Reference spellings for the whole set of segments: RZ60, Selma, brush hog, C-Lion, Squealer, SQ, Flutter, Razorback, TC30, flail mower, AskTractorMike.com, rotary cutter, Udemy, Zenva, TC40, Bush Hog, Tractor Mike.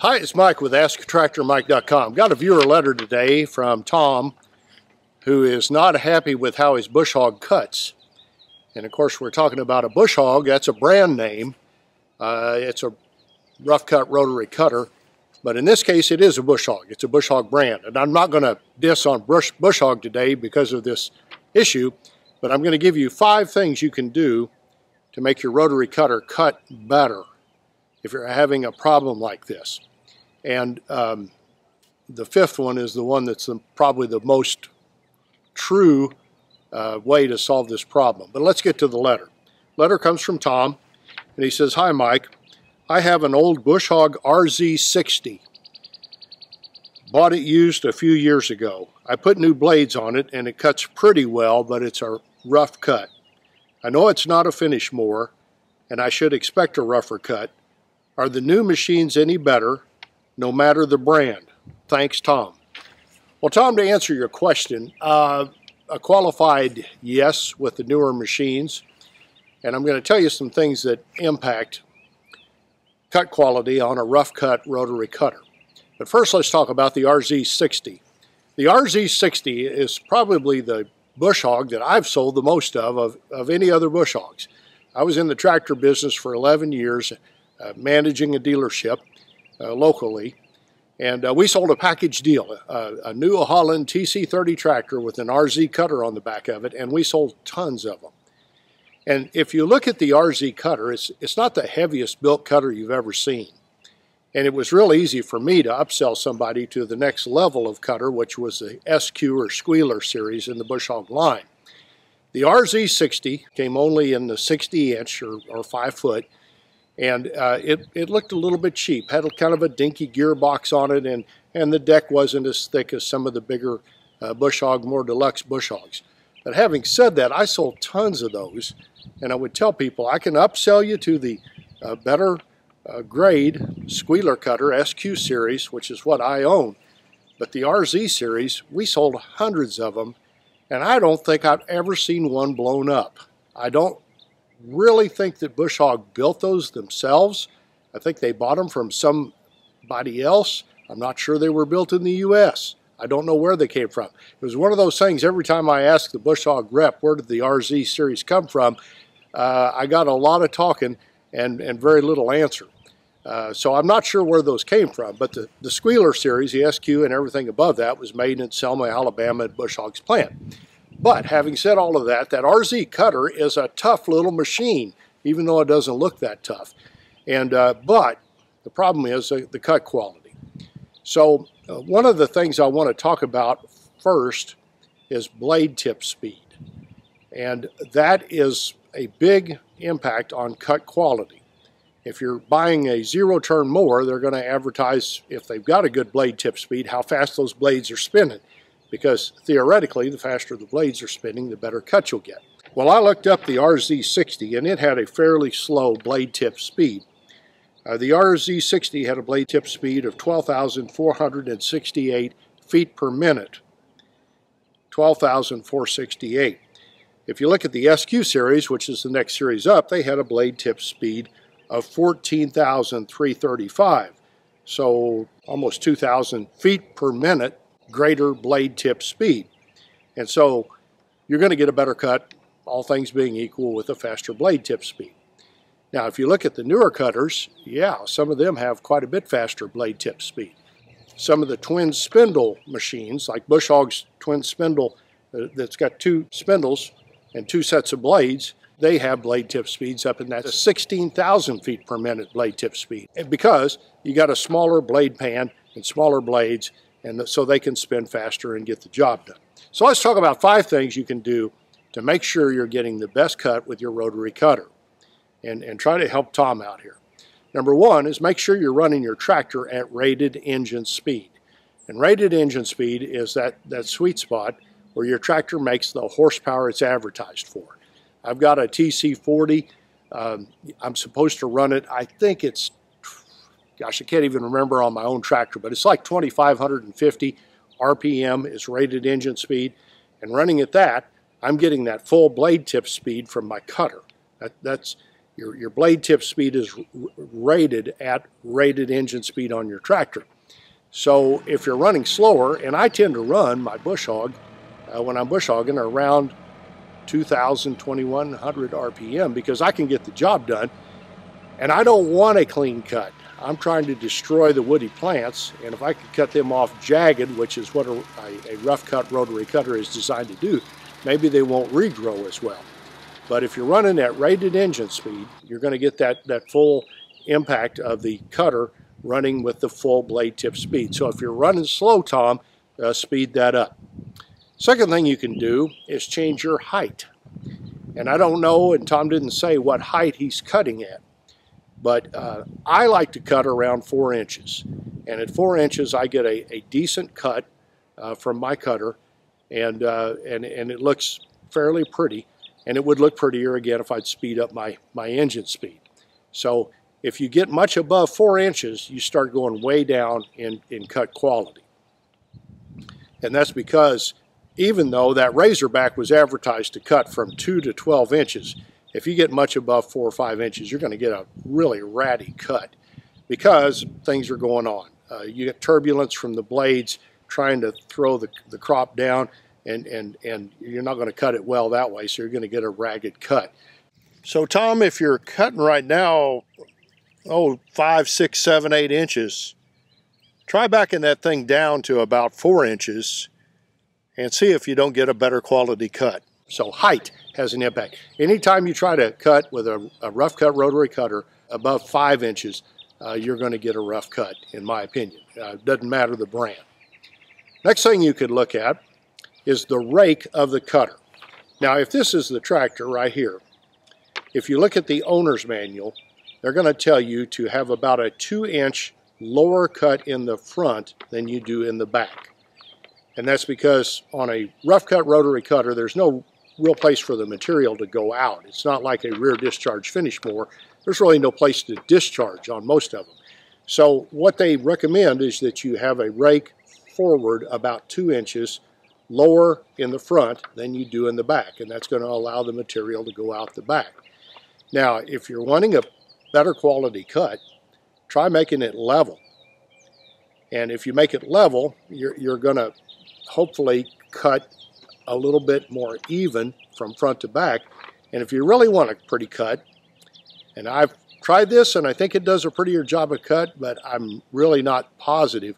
Hi, it's Mike with AskTractorMike.com. Got a viewer letter today from Tom, who is not happy with how his Bush Hog cuts. And of course, we're talking about a Bush Hog. That's a brand name. It's a rough cut rotary cutter, but in this case, it is a Bush Hog. It's a Bush Hog brand, and I'm not going to diss on Bush Hog today because of this issue, but I'm going to give you 5 things you can do to make your rotary cutter cut better if you're having a problem like this. And the 5th one is the one that's probably the most true way to solve this problem. But let's get to the letter. Letter comes from Tom, and he says, "Hi Mike, I have an old Bush Hog RZ60. Bought it used a few years ago. I put new blades on it, and it cuts pretty well, but it's a rough cut. I know it's not a finish mower, and I should expect a rougher cut. Are the new machines any better, no matter the brand? Thanks, Tom." Well, Tom, to answer your question, a qualified yes with the newer machines. And I'm going to tell you some things that impact cut quality on a rough cut rotary cutter. But first, let's talk about the RZ60. The RZ60 is probably the Bush Hog that I've sold the most of any other Bush Hogs. I was in the tractor business for 11 years. Managing a dealership locally, and we sold a package deal, a New Holland TC30 tractor with an RZ cutter on the back of it, and we sold tons of them. And if you look at the RZ cutter, it's not the heaviest built cutter you've ever seen. And it was real easy for me to upsell somebody to the next level of cutter, which was the SQ or Squealer series in the Bush Hog line. The RZ60 came only in the 60-inch or 5-foot, and it looked a little bit cheap. Had kind of a dinky gearbox on it, and the deck wasn't as thick as some of the bigger Bush Hog, more deluxe Bush Hogs. But having said that, I sold tons of those, and I would tell people, I can upsell you to the better grade Squealer cutter, SQ series, which is what I own. But the RZ series, we sold hundreds of them, and I don't think I've ever seen one blown up. I don't really think that Bush Hog built those themselves. I think they bought them from somebody else. I'm not sure they were built in the U.S. I don't know where they came from. It was one of those things, every time I asked the Bush Hog rep, where did the RZ series come from, I got a lot of talking and very little answer. So I'm not sure where those came from, but the Squealer series, the SQ and everything above that, was made in Selma, Alabama at Bush Hog's plant. But having said all of that, that RZ cutter is a tough little machine, even though it doesn't look that tough. And but the problem is the cut quality. So one of the things I want to talk about first is blade tip speed. And that is a big impact on cut quality. If you're buying a zero-turn mower, they're going to advertise, if they've got a good blade tip speed, how fast those blades are spinning. Because theoretically, the faster the blades are spinning, the better cut you'll get. Well, I looked up the RZ60, and it had a fairly slow blade tip speed. The RZ60 had a blade tip speed of 12,468 feet per minute. 12,468. If you look at the SQ series, which is the next series up, they had a blade tip speed of 14,335. So almost 2,000 feet per minute greater blade tip speed. And so you're going to get a better cut, all things being equal, with a faster blade tip speed. Now, if you look at the newer cutters, yeah, some of them have quite a bit faster blade tip speed. Some of the twin spindle machines, like Bush Hog's twin spindle that's got 2 spindles and 2 sets of blades, they have blade tip speeds up in that 16,000 feet per minute blade tip speed, because you got a smaller blade pan and smaller blades, and so they can spin faster and get the job done. So let's talk about 5 things you can do to make sure you're getting the best cut with your rotary cutter, and try to help Tom out here. Number 1 is make sure you're running your tractor at rated engine speed. And rated engine speed is that sweet spot where your tractor makes the horsepower it's advertised for. I've got a TC40. I'm supposed to run it, I think it's, gosh, I can't even remember on my own tractor, but it's like 2,550 RPM is rated engine speed. And running at that, I'm getting that full blade tip speed from my cutter. That's Your blade tip speed is rated at rated engine speed on your tractor. So if you're running slower, and I tend to run my Bush Hog, when I'm bush hogging, around 2,000, 2,100 RPM, because I can get the job done, and I don't want a clean cut. I'm trying to destroy the woody plants, and if I could cut them off jagged, which is what a rough cut rotary cutter is designed to do, maybe they won't regrow as well. But if you're running at rated engine speed, you're going to get that full impact of the cutter running with the full blade tip speed. So if you're running slow, Tom, speed that up. Second thing you can do is change your height. And I don't know, and Tom didn't say what height he's cutting at, but I like to cut around 4 inches. And at 4 inches, I get a decent cut from my cutter, and it looks fairly pretty. And it would look prettier again if I'd speed up my engine speed. So if you get much above 4 inches, you start going way down in cut quality. And that's because even though that Razorback was advertised to cut from 2 to 12 inches, if you get much above 4 or 5 inches, you're going to get a really ratty cut because things are going on. You get turbulence from the blades trying to throw the crop down, and you're not going to cut it well that way, so you're going to get a ragged cut. So Tom, if you're cutting right now, 5, 6, 7, 8 inches, try backing that thing down to about 4 inches and see if you don't get a better quality cut. So height has an impact. Anytime you try to cut with a rough cut rotary cutter above 5 inches, you're going to get a rough cut, in my opinion. It doesn't matter the brand. Next thing you could look at is the rake of the cutter. Now, if this is the tractor right here, if you look at the owner's manual, they're going to tell you to have about a 2-inch lower cut in the front than you do in the back. And that's because on a rough cut rotary cutter, there's no real place for the material to go out. It's not like a rear discharge finish mower. There's really no place to discharge on most of them. So what they recommend is that you have a rake forward about 2 inches lower in the front than you do in the back, and that's going to allow the material to go out the back. Now, if you're wanting a better quality cut, try making it level. And if you make it level, you're going to hopefully cut a little bit more even from front to back. And if you really want a pretty cut, and I've tried this and I think it does a prettier job of cut, but I'm really not positive,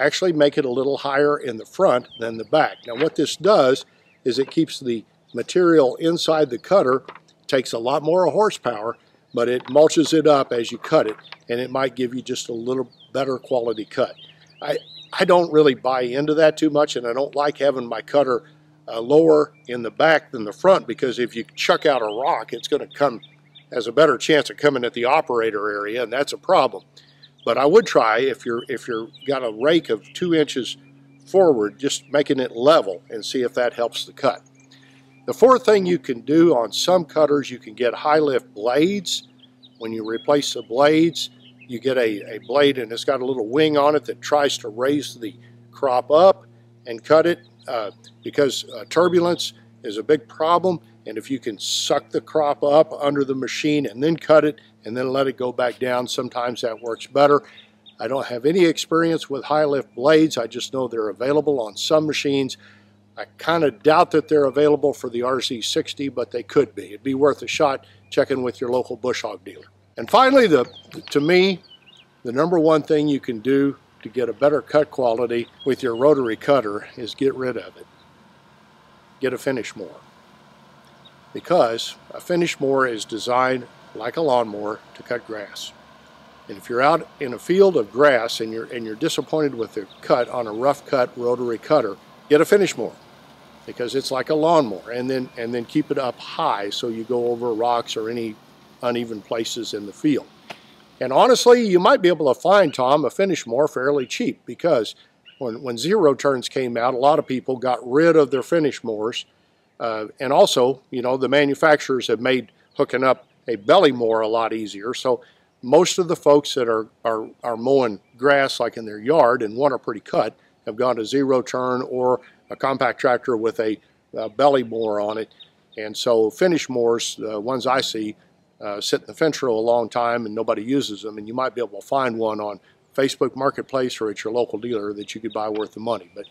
actually make it a little higher in the front than the back. Now what this does is it keeps the material inside the cutter, takes a lot more horsepower, but it mulches it up as you cut it, and it might give you just a little better quality cut. I don't really buy into that too much, and I don't like having my cutter lower in the back than the front, because if you chuck out a rock, it's going to come as a better chance of coming at the operator area, and that's a problem. But I would try, if you're got a rake of 2 inches forward, just making it level and see if that helps the cut. The fourth thing you can do on some cutters, you can get high lift blades. When you replace the blades, you get a blade and it's got a little wing on it that tries to raise the crop up and cut it because turbulence is a big problem. And if you can suck the crop up under the machine and then cut it and then let it go back down, sometimes that works better. I don't have any experience with high lift blades. I just know they're available on some machines. I kind of doubt that they're available for the RZ60, but they could be. It'd be worth a shot checking with your local Bush Hog dealer. And finally, to me, the number one thing you can do to get a better cut quality with your rotary cutter is get rid of it. Get a finish mower. Because a finish mower is designed like a lawnmower to cut grass. And if you're out in a field of grass and you're disappointed with the cut on a rough cut rotary cutter, get a finish mower, because it's like a lawnmower, and then keep it up high so you go over rocks or any uneven places in the field. And honestly, you might be able to find, Tom, a finish mower fairly cheap, because when zero turns came out, a lot of people got rid of their finish mowers. And also, you know, the manufacturers have made hooking up a belly mower a lot easier. So most of the folks that are mowing grass like in their yard and want a pretty cut have gone to zero turn or a compact tractor with a belly mower on it. And so finish mowers, the ones I see, sit in the fence row a long time and nobody uses them, and you might be able to find one on Facebook Marketplace or at your local dealer that you could buy worth the money. But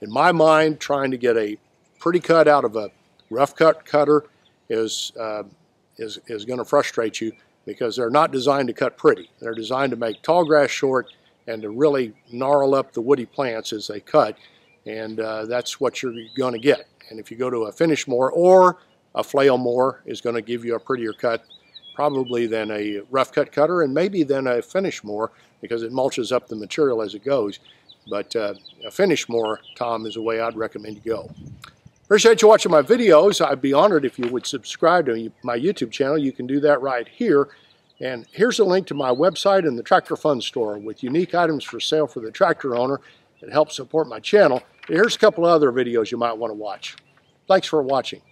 in my mind, trying to get a pretty cut out of a rough cut cutter is going to frustrate you, because they're not designed to cut pretty. They're designed to make tall grass short and to really gnarl up the woody plants as they cut, and that's what you're going to get. And if you go to a finish mower or a flail mower, is going to give you a prettier cut probably than a rough cut cutter, and maybe than a finish mower, because it mulches up the material as it goes. But a finish mower, Tom, is the way I'd recommend you go. Appreciate you watching my videos. I'd be honored if you would subscribe to my YouTube channel. You can do that right here. And here's a link to my website and the Tractor Fund Store with unique items for sale for the tractor owner that helps support my channel. Here's a couple of other videos you might want to watch. Thanks for watching.